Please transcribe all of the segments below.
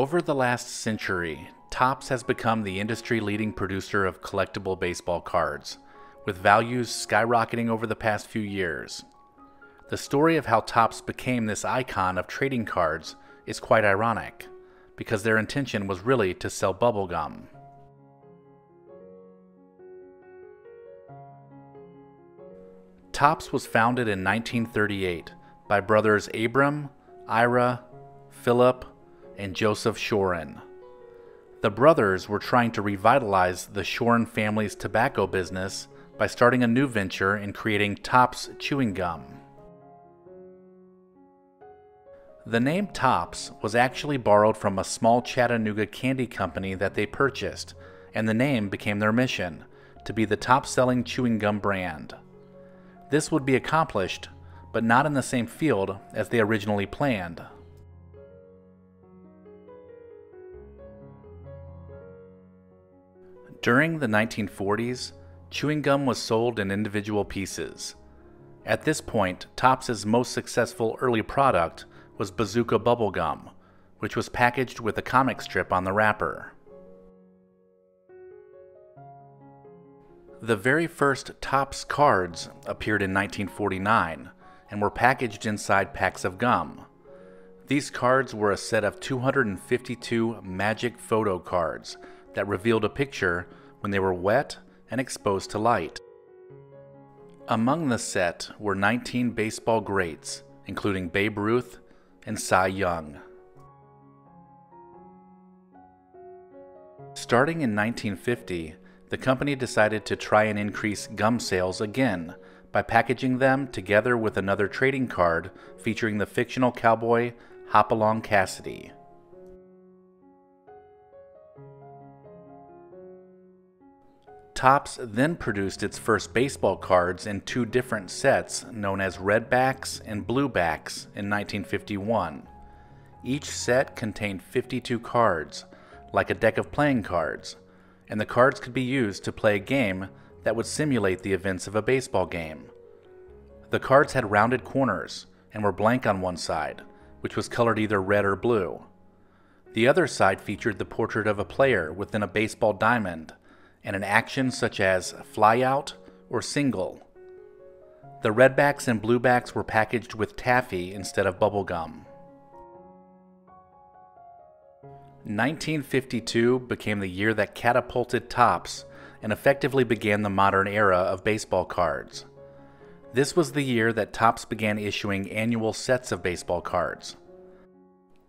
Over the last century, Topps has become the industry-leading producer of collectible baseball cards, with values skyrocketing over the past few years. The story of how Topps became this icon of trading cards is quite ironic, because their intention was really to sell bubblegum. Topps was founded in 1938 by brothers Abram, Ira, Philip, and Joseph Shorin. The brothers were trying to revitalize the Shorin family's tobacco business by starting a new venture and creating Topps Chewing Gum. The name Topps was actually borrowed from a small Chattanooga candy company that they purchased, and the name became their mission, to be the top-selling chewing gum brand. This would be accomplished, but not in the same field as they originally planned. During the 1940s, chewing gum was sold in individual pieces. At this point, Topps' most successful early product was Bazooka Bubblegum, which was packaged with a comic strip on the wrapper. The very first Topps cards appeared in 1949 and were packaged inside packs of gum. These cards were a set of 252 magic photo cards that revealed a picture when they were wet and exposed to light. Among the set were 19 baseball greats, including Babe Ruth and Cy Young. Starting in 1950, the company decided to try and increase gum sales again by packaging them together with another trading card featuring the fictional cowboy Hopalong Cassidy. Topps then produced its first baseball cards in two different sets known as Redbacks and Bluebacks in 1951. Each set contained 52 cards, like a deck of playing cards, and the cards could be used to play a game that would simulate the events of a baseball game. The cards had rounded corners and were blank on one side, which was colored either red or blue. The other side featured the portrait of a player within a baseball diamond, and an action such as flyout or single. The Redbacks and Bluebacks were packaged with taffy instead of bubblegum. 1952 became the year that catapulted Topps and effectively began the modern era of baseball cards. This was the year that Topps began issuing annual sets of baseball cards.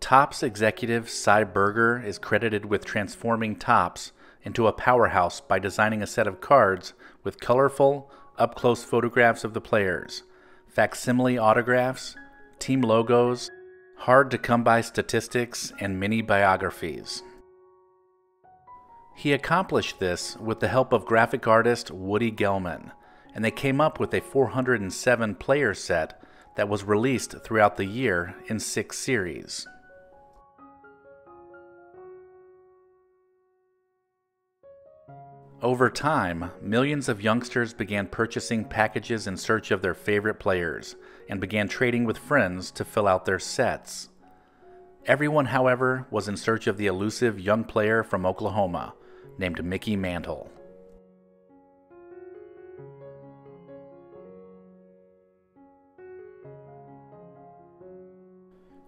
Topps executive Cy Berger is credited with transforming Topps into a powerhouse by designing a set of cards with colorful, up-close photographs of the players, facsimile autographs, team logos, hard-to-come-by statistics, and many biographies. He accomplished this with the help of graphic artist Woody Gelman, and they came up with a 407-player set that was released throughout the year in 6 series. Over time, millions of youngsters began purchasing packages in search of their favorite players and began trading with friends to fill out their sets. Everyone, however, was in search of the elusive young player from Oklahoma named Mickey Mantle.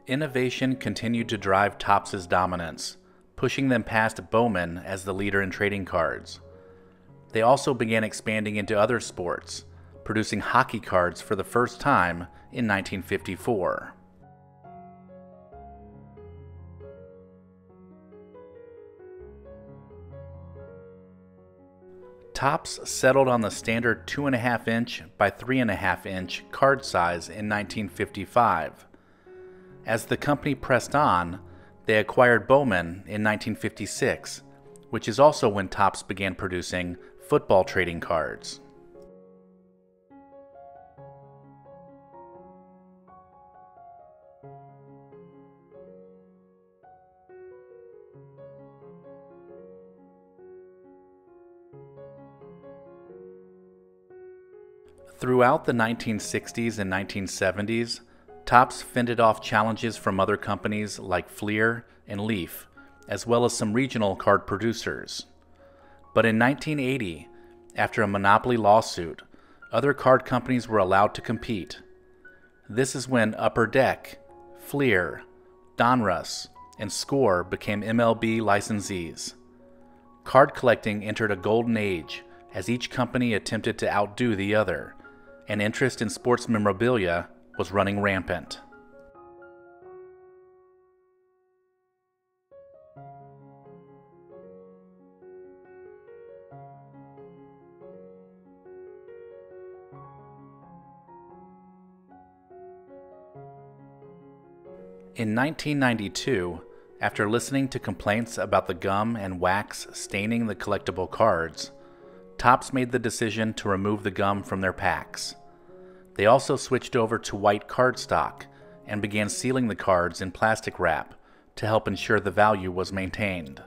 Innovation continued to drive Topps' dominance, pushing them past Bowman as the leader in trading cards. They also began expanding into other sports, producing hockey cards for the first time in 1954. Topps settled on the standard 2.5-inch by 3.5-inch card size in 1955. As the company pressed on, they acquired Bowman in 1956, which is also when Topps began producing football trading cards. Throughout the 1960s and 1970s, Topps fended off challenges from other companies like Fleer and Leaf as well as some regional card producers. But in 1980, after a monopoly lawsuit, other card companies were allowed to compete. This is when Upper Deck, Fleer, Donruss, and Score became MLB licensees. Card collecting entered a golden age as each company attempted to outdo the other, and interest in sports memorabilia was running rampant. In 1992, after listening to complaints about the gum and wax staining the collectible cards, Topps made the decision to remove the gum from their packs. They also switched over to white cardstock and began sealing the cards in plastic wrap to help ensure the value was maintained.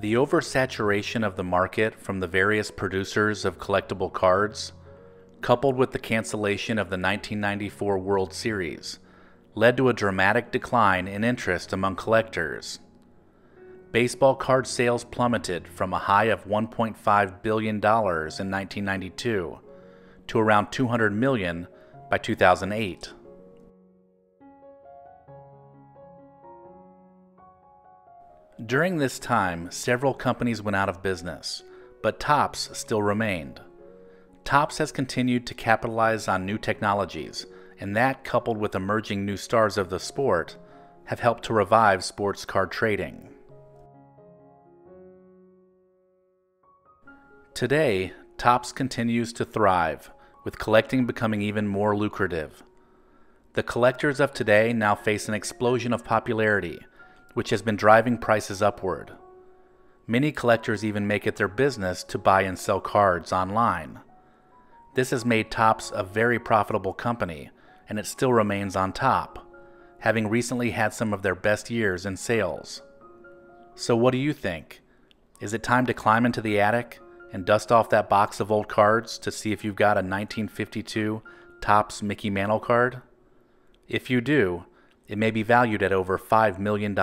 The oversaturation of the market from the various producers of collectible cards, coupled with the cancellation of the 1994 World Series, led to a dramatic decline in interest among collectors. Baseball card sales plummeted from a high of $1.5 billion in 1992 to around $200 million by 2008. During this time, several companies went out of business, but Topps still remained. Topps has continued to capitalize on new technologies, and that, coupled with emerging new stars of the sport, have helped to revive sports card trading. Today, Topps continues to thrive, with collecting becoming even more lucrative. The collectors of today now face an explosion of popularity, which has been driving prices upward. Many collectors even make it their business to buy and sell cards online. This has made Topps a very profitable company, and it still remains on top, having recently had some of their best years in sales. So what do you think? Is it time to climb into the attic and dust off that box of old cards to see if you've got a 1952 Topps Mickey Mantle card? If you do, it may be valued at over $5 million.